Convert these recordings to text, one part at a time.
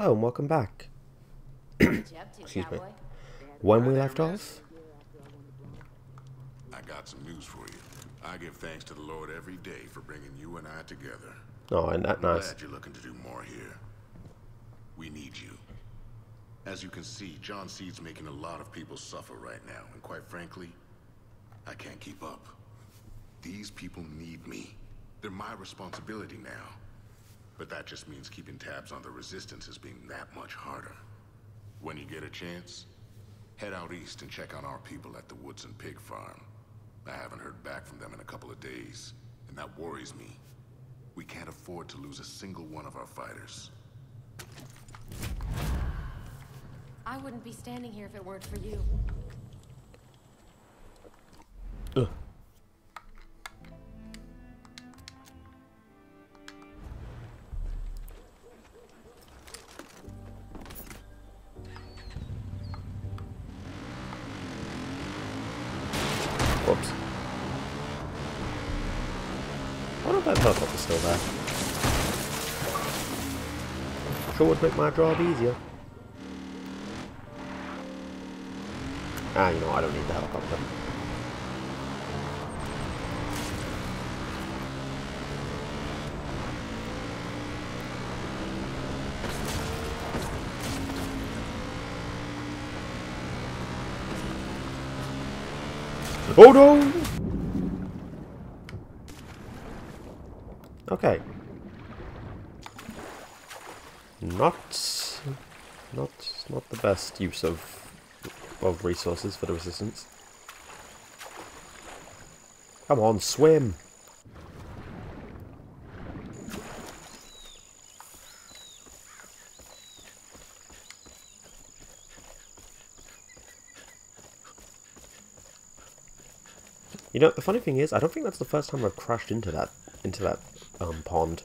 Hello and welcome back. Excuse me. When we left off, I got some news for you. I give thanks to the Lord every day for bringing you and I together. Oh, isn't that nice? I'm glad you're looking to do more here. We need you. As you can see, John Seed's making a lot of people suffer right now, and quite frankly, I can't keep up. These people need me. They're my responsibility now. But that just means keeping tabs on the resistance as being that much harder. When you get a chance, head out east and check on our people at the Woods and Pig Farm. I haven't heard back from them in a couple of days, and that worries me. We can't afford to lose a single one of our fighters. I wouldn't be standing here if it weren't for you. Ugh. Whoops. Why not that helicopter's still there? Sure would make my job easier. Ah, you know what? I don't need the helicopter. Oh no! Okay. Not the best use of resources for the resistance. Come on, swim! You know, the funny thing is, I don't think that's the first time I've crashed into that pond.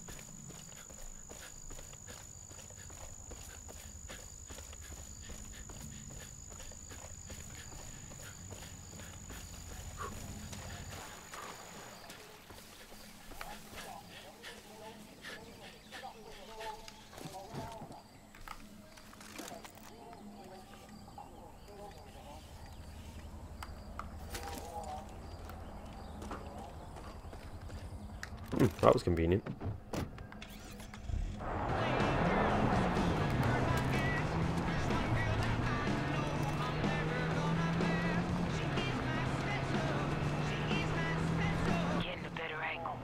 That was convenient. Getting a better angle.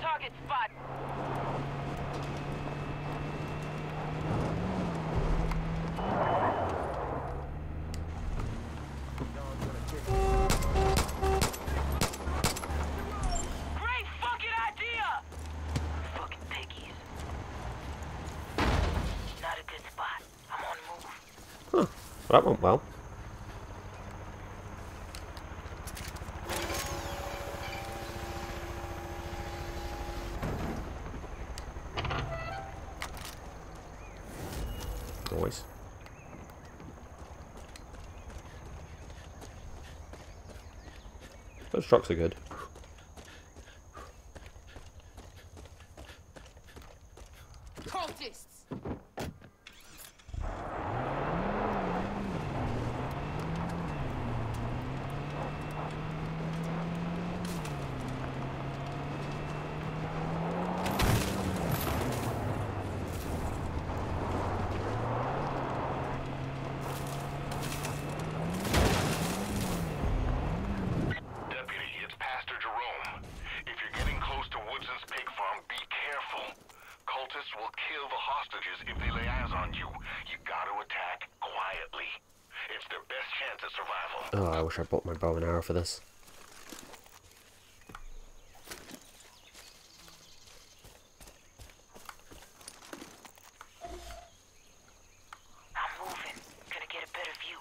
Target spot. That went well. Noise. Those trucks are good. Cultists. Will kill the hostages if they lay eyes on you. You gotta attack quietly. It's their best chance at survival. Oh, I wish I bought my bow and arrow for this. I'm moving. Gonna get a better view.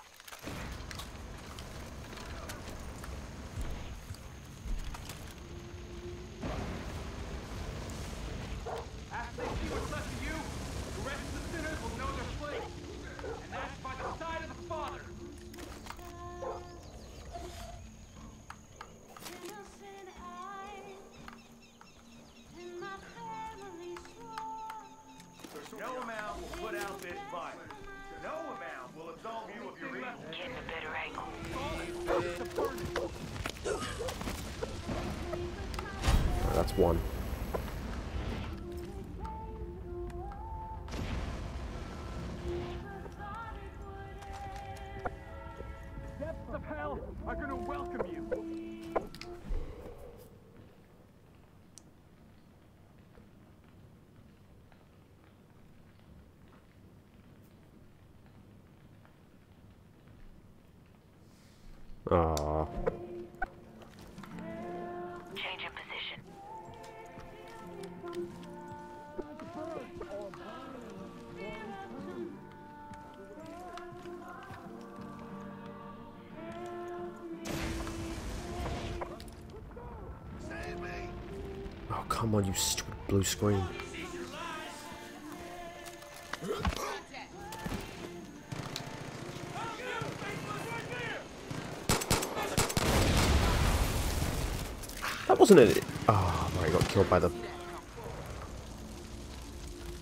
body. No amount will absolve you of your evil. Get a better angle. That's one. The depths of hell are going to welcome you. Aww. Change in position. Oh, come on, you stupid blue screen. Wasn't it? Oh, I got killed by the...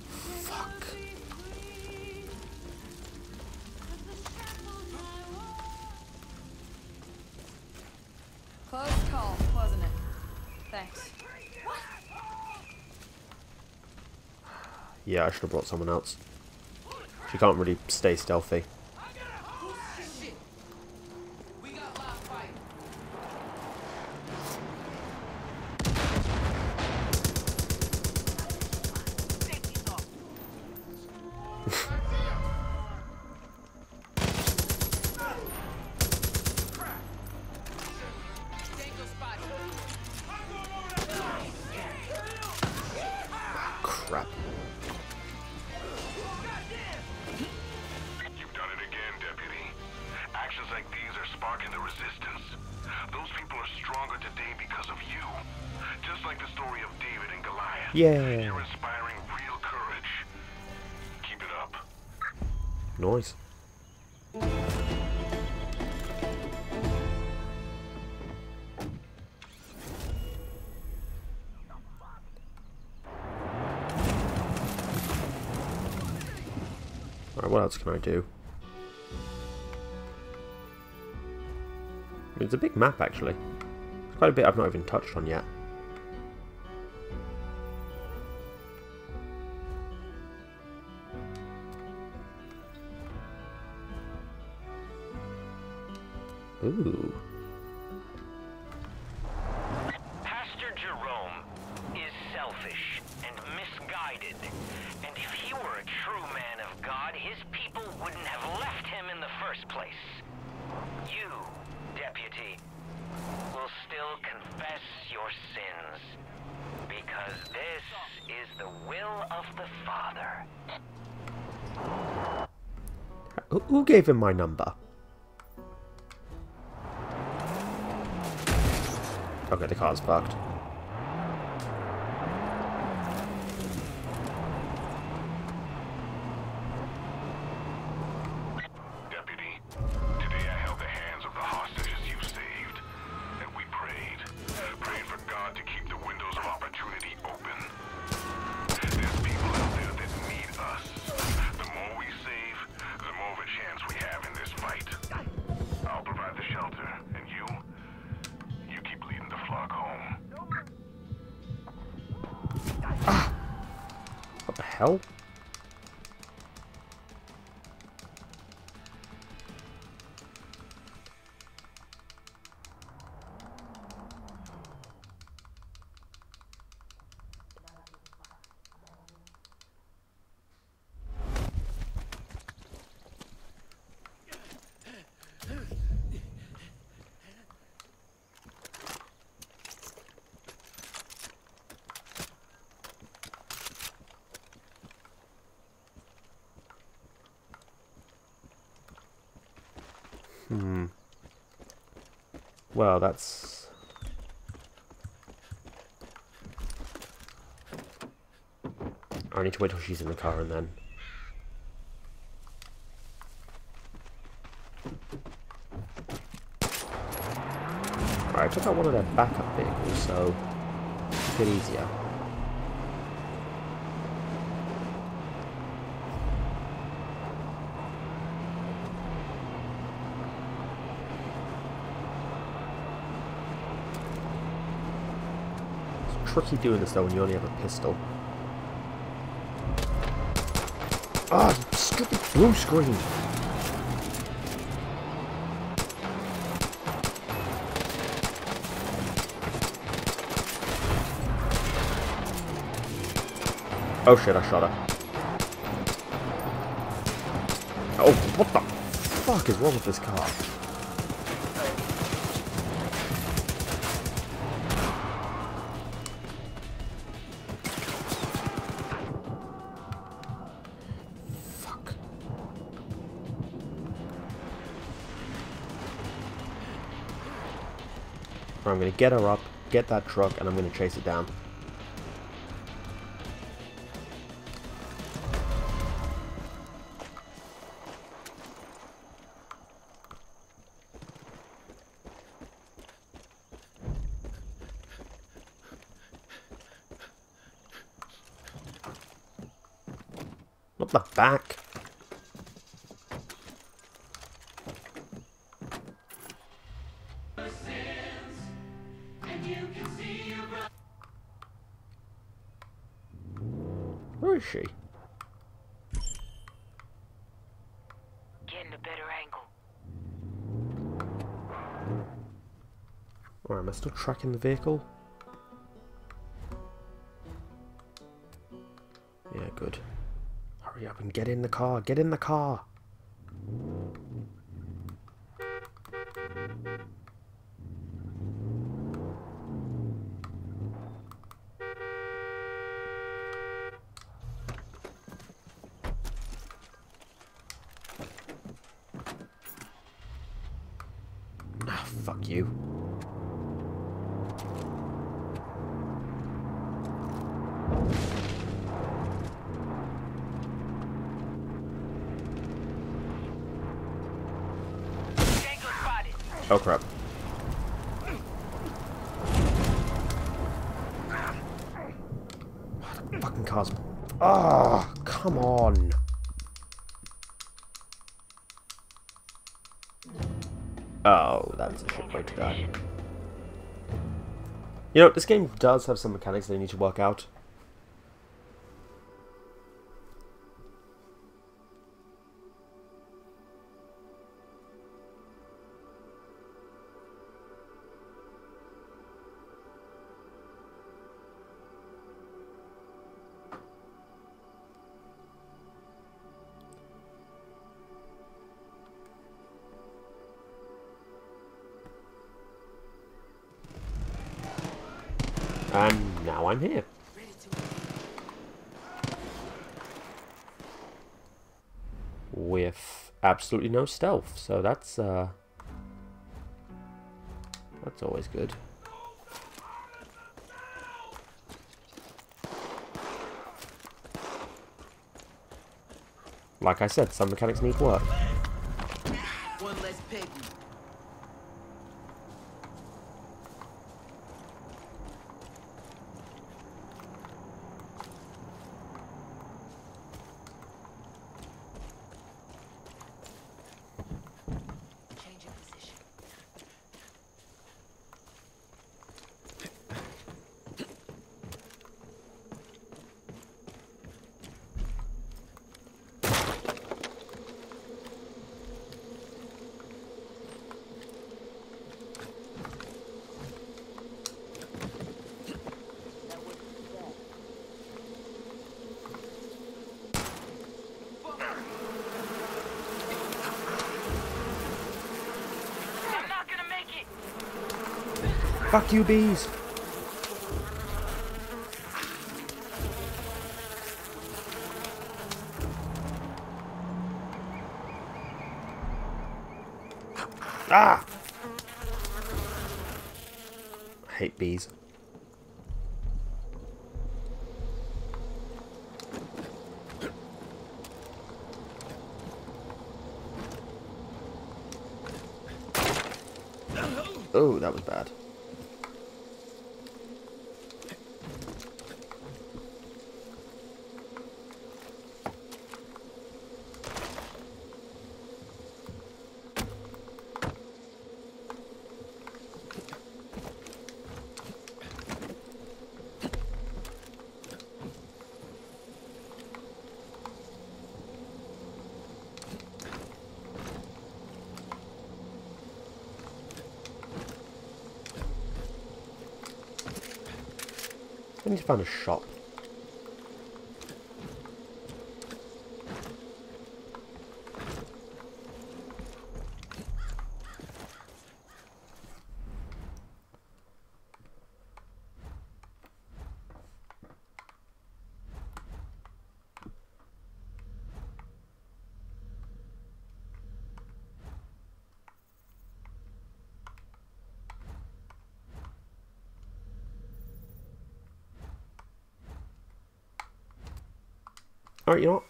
Fuck. Close call, wasn't it? Thanks. Yeah, I should have brought someone else. She can't really stay stealthy. Crap. You've done it again, Deputy. Actions like these are sparking the resistance. Those people are stronger today because of you. Just like the story of David and Goliath. Yeah. You're inspiring real courage. Keep it up. Nice. What else can I do? It's a big map, actually. There's quite a bit I've not even touched on yet. Ooh. Pastor Jerome is selfish and misguided, and if he were a true man of God, his people wouldn't have left him in the first place. You, Deputy, will still confess your sins, because this is the will of the Father. Who gave him my number? Okay, the car's parked. Hell? Hmm. Well, that's... I need to wait till she's in the car and then... Alright, I took out one of their backup vehicles, so... It's a bit easier. tricky doing this though when you only have a pistol. Ah, oh, stupid blue screen! Oh shit, I shot her. Oh, what the fuck is wrong with this car? Fuck. Right, I'm gonna get her up, get that truck, and I'm gonna chase it down. Not the back. Where is she? Getting a better angle. Or am I still tracking the vehicle? Yeah, good. Hurry up and get in the car! Get in the car! Ah, fuck you. Oh crap. The fucking cars. Ah, come on. Oh, that's a shit way to die. You know, this game does have some mechanics they need to work out. And now I'm here. With absolutely no stealth, so that's always good. Like I said, some mechanics need work. One less pig. Fuck you, bees! Ah! I hate bees. Oh, that was bad. need to find a shop. Alright, you know what?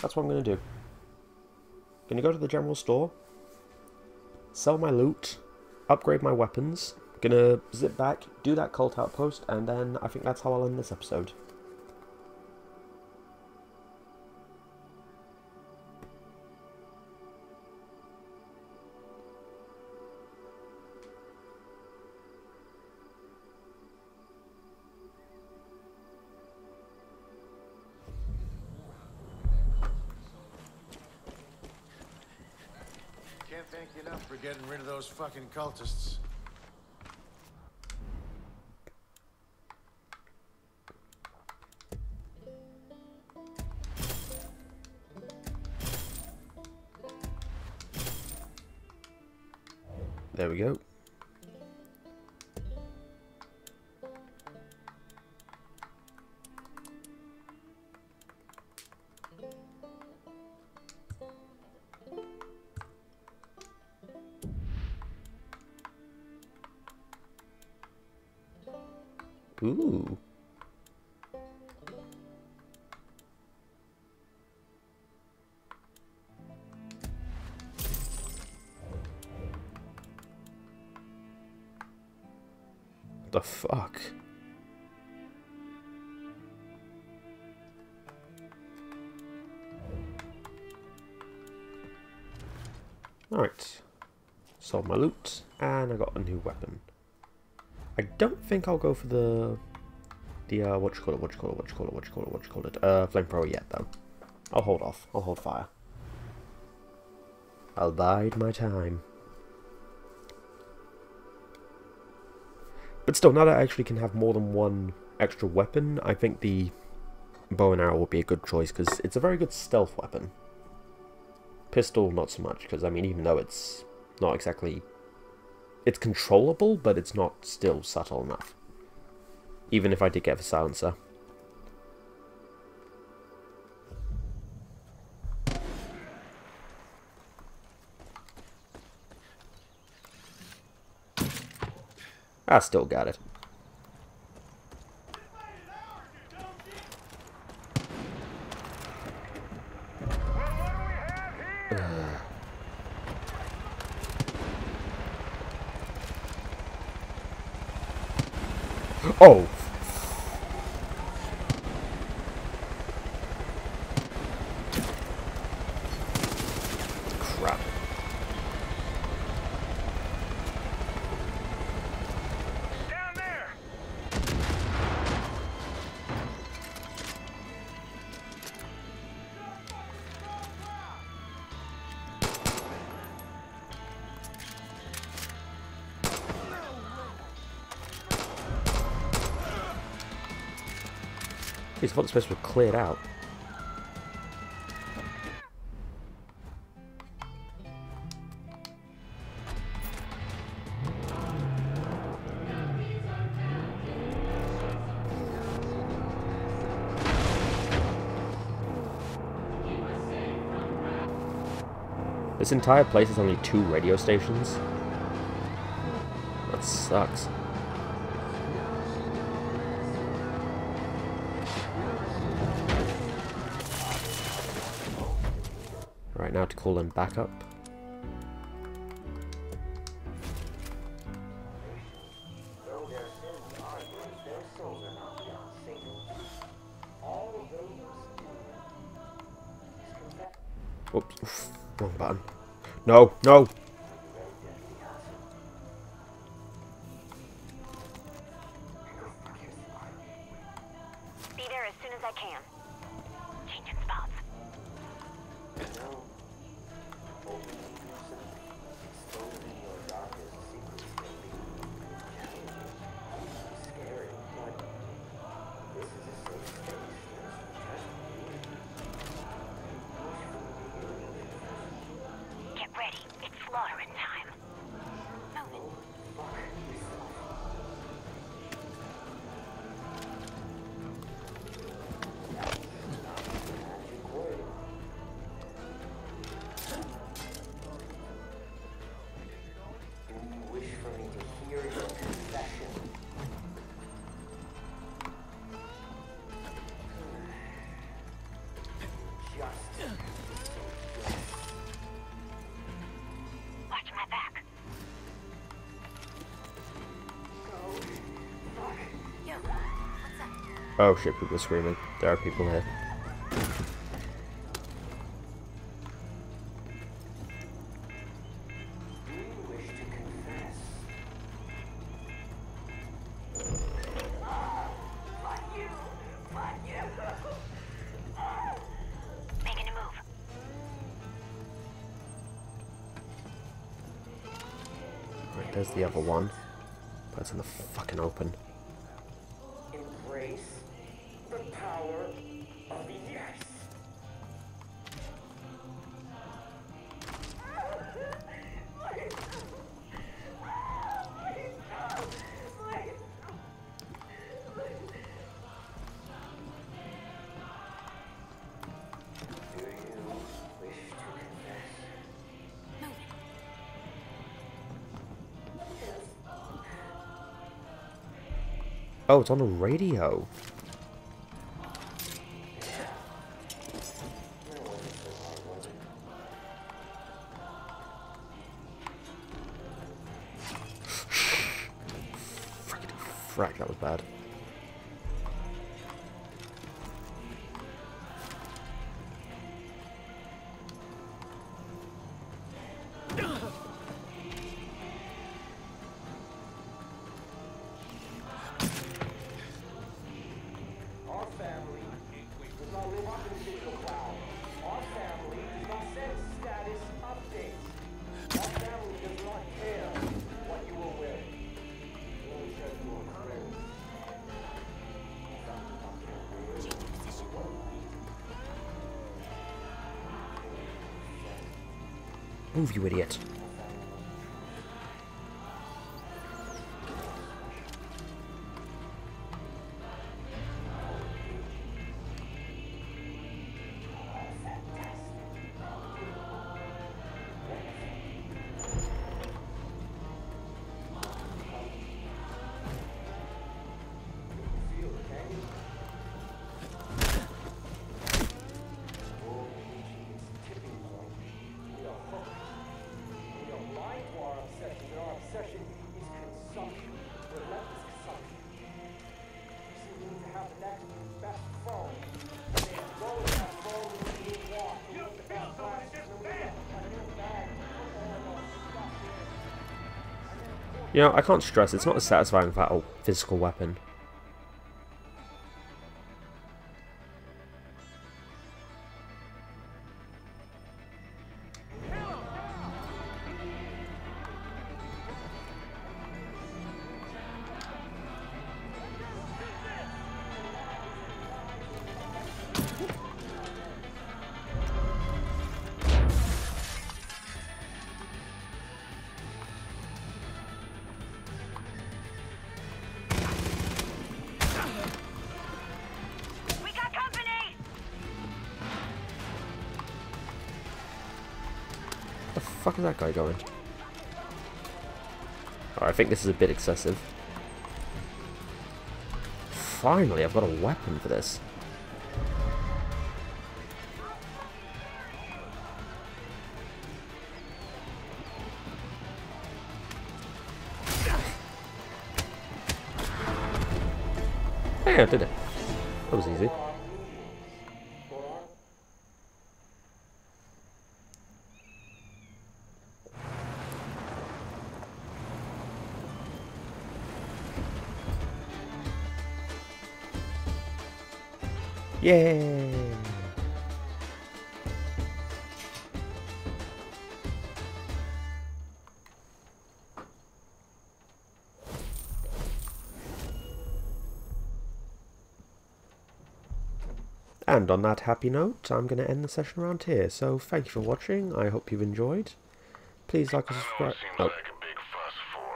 That's what I'm going to do. I'm going to go to the general store, sell my loot, upgrade my weapons, going to zip back, do that cult outpost, and then I think that's how I'll end this episode. Thank you enough for getting rid of those fucking cultists. There we go. Ooh. The fuck? Alright. Sold my loot and I got a new weapon. I don't think I'll go for the flamethrower yet though. I'll hold off. I'll hold fire. I'll bide my time. But still, now that I actually can have more than one extra weapon, I think the bow and arrow would be a good choice because it's a very good stealth weapon. Pistol, not so much, because I mean, even though it's not exactly. It's controllable, but it's not still subtle enough. Even if I did get the silencer. I still got it. Oh! Crap. Down there. I thought the space was cleared out. This entire place is only 2 radio stations. That sucks. Now to call in backup. Oops, wrong button. No, no. Be there as soon as I can. Changing spots. slaughtering time. Move it. Oh shit, people are screaming. There are people here. Right, there's the other one. That's in the fucking open. Oh, it's on the radio. Frack, that was bad. Move, you idiot. You know, I can't stress, it's not as satisfying without a physical weapon. Where the fuck is that guy going? Alright, I think this is a bit excessive. Finally, I've got a weapon for this. Hey, I did it. That was easy. Yay! And on that happy note, I'm going to end the session around here. So thank you for watching, I hope you've enjoyed. Please like and subscribe. Oh. Like a big fuss for.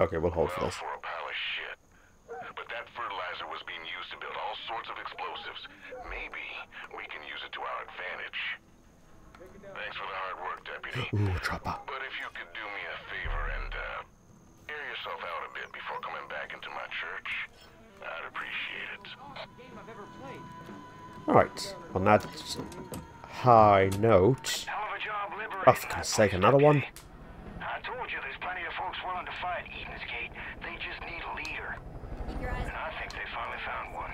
Okay, we'll hold for this. For a pile of shit. But that fertilizer was being used to build all sorts of explosives. Maybe we can use it to our advantage. Thanks for the hard work, Deputy. Ooh, trapper. But if you could do me a favor and air yourself out a bit before coming back into my church, I'd appreciate it. Alright, on that high note. Oh, for God's sake, another one? I told you there's plenty of folks willing to fight Eden's Gate. They just need a leader. And I think they finally found one.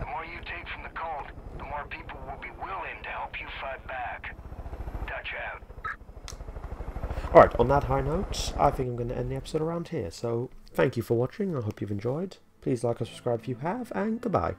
The more you take from the cult, the more people will be willing to help you fight back. Dutch out. Alright, on that high note, I think I'm going to end the episode around here. So, thank you for watching. I hope you've enjoyed. Please like and subscribe if you have, and goodbye.